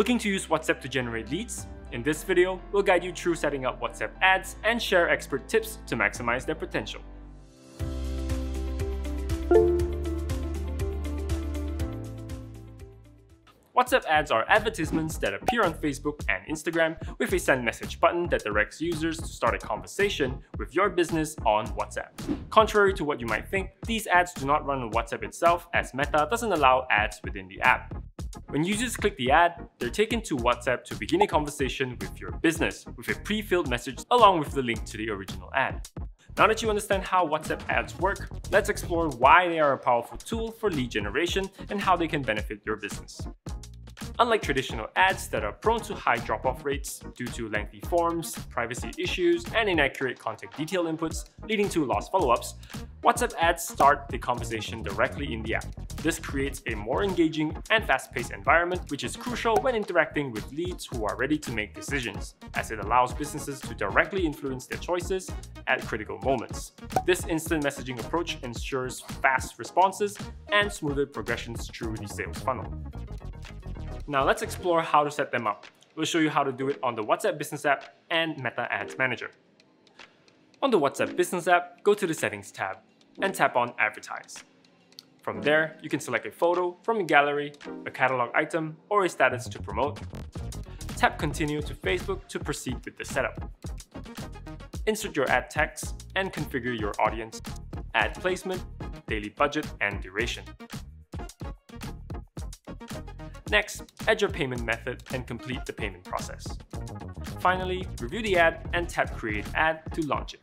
Looking to use WhatsApp to generate leads? In this video, we'll guide you through setting up WhatsApp ads and share expert tips to maximize their potential. WhatsApp ads are advertisements that appear on Facebook and Instagram with a send message button that directs users to start a conversation with your business on WhatsApp. Contrary to what you might think, these ads do not run on WhatsApp itself, as Meta doesn't allow ads within the app. When users click the ad, they're taken to WhatsApp to begin a conversation with your business with a pre-filled message along with the link to the original ad. Now that you understand how WhatsApp ads work, let's explore why they are a powerful tool for lead generation and how they can benefit your business. Unlike traditional ads that are prone to high drop-off rates due to lengthy forms, privacy issues, and inaccurate contact detail inputs leading to lost follow-ups, WhatsApp ads start the conversation directly in the app. This creates a more engaging and fast-paced environment, which is crucial when interacting with leads who are ready to make decisions, as it allows businesses to directly influence their choices at critical moments. This instant messaging approach ensures fast responses and smoother progressions through the sales funnel. Now let's explore how to set them up. We'll show you how to do it on the WhatsApp Business App and Meta Ads Manager. On the WhatsApp Business App, go to the Settings tab and tap on Advertise. From there, you can select a photo from a gallery, a catalog item, or a status to promote. Tap Continue to Facebook to proceed with the setup. Insert your ad text and configure your audience, ad placement, daily budget, and duration. Next, add your payment method and complete the payment process. Finally, review the ad and tap Create Ad to launch it.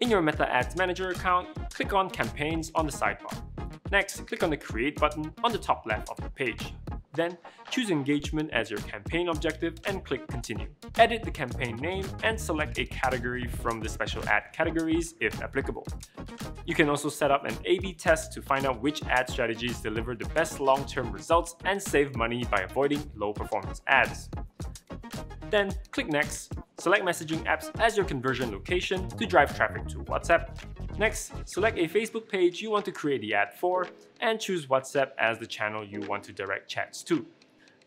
In your Meta Ads Manager account, click on Campaigns on the sidebar. Next, click on the Create button on the top left of the page. Then, choose Engagement as your campaign objective and click Continue. Edit the campaign name and select a category from the special ad categories if applicable. You can also set up an A/B test to find out which ad strategies deliver the best long-term results and save money by avoiding low-performance ads. Then, click Next. Select messaging apps as your conversion location to drive traffic to WhatsApp. Next, select a Facebook page you want to create the ad for and choose WhatsApp as the channel you want to direct chats to.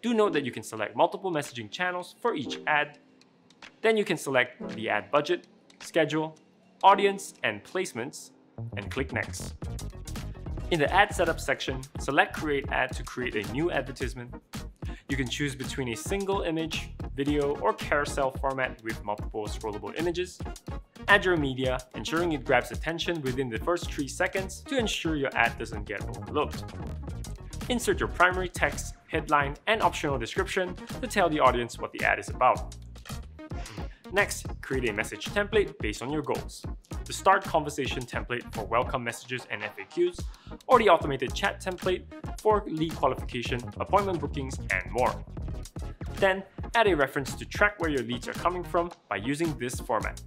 Do note that you can select multiple messaging channels for each ad. Then you can select the ad budget, schedule, audience, and placements, and click Next. In the ad setup section, select Create Ad to create a new advertisement. You can choose between a single image, video, or carousel format with multiple scrollable images. Add your media, ensuring it grabs attention within the first 3 seconds to ensure your ad doesn't get overlooked. Insert your primary text, headline, and optional description to tell the audience what the ad is about. Next, create a message template based on your goals. The Start Conversation template for welcome messages and FAQs, or the Automated Chat template for lead qualification, appointment bookings, and more. Then, add a reference to track where your leads are coming from by using this format.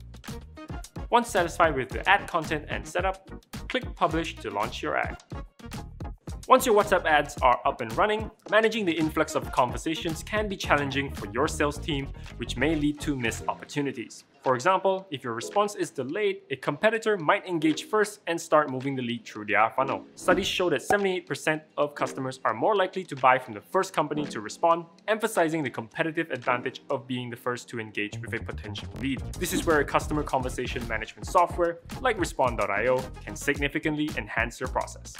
Once satisfied with the ad content and setup, click Publish to launch your ad. Once your WhatsApp ads are up and running, managing the influx of conversations can be challenging for your sales team, which may lead to missed opportunities. For example, if your response is delayed, a competitor might engage first and start moving the lead through their funnel. Studies show that 78% of customers are more likely to buy from the first company to respond, emphasizing the competitive advantage of being the first to engage with a potential lead. This is where a customer conversation management software like Respond.io can significantly enhance your process.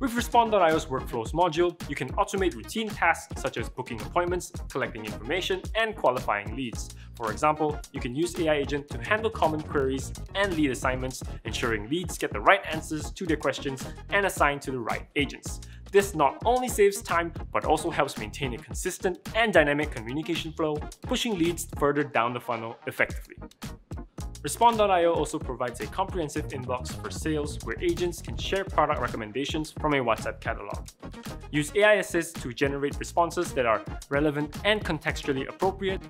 With Respond.io's Workflows module, you can automate routine tasks such as booking appointments, collecting information, and qualifying leads. For example, you can use AI Agent to handle common queries and lead assignments, ensuring leads get the right answers to their questions and assigned to the right agents. This not only saves time, but also helps maintain a consistent and dynamic communication flow, pushing leads further down the funnel effectively. Respond.io also provides a comprehensive inbox for sales where agents can share product recommendations from a WhatsApp catalog. Use AI Assist to generate responses that are relevant and contextually appropriate,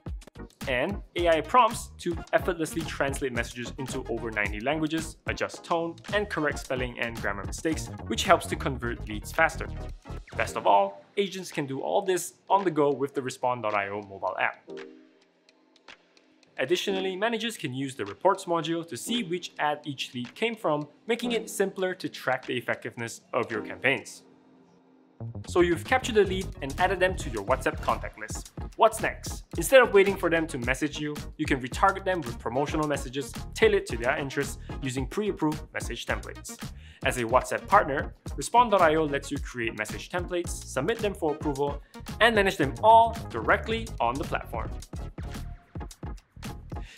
and AI prompts to effortlessly translate messages into over 90 languages, adjust tone, and correct spelling and grammar mistakes, which helps to convert leads faster. Best of all, agents can do all this on the go with the Respond.io mobile app. Additionally, managers can use the Reports module to see which ad each lead came from, making it simpler to track the effectiveness of your campaigns. So you've captured a lead and added them to your WhatsApp contact list. What's next? Instead of waiting for them to message you, you can retarget them with promotional messages tailored to their interests using pre-approved message templates. As a WhatsApp partner, Respond.io lets you create message templates, submit them for approval, and manage them all directly on the platform.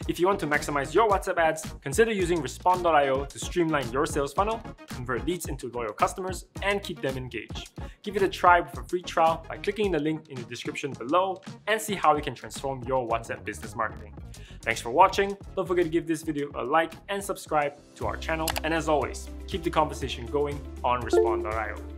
If you want to maximize your WhatsApp ads, consider using Respond.io to streamline your sales funnel, convert leads into loyal customers, and keep them engaged. Give it a try with a free trial by clicking the link in the description below and see how we can transform your WhatsApp business marketing. Thanks for watching. Don't forget to give this video a like and subscribe to our channel. And as always, keep the conversation going on Respond.io.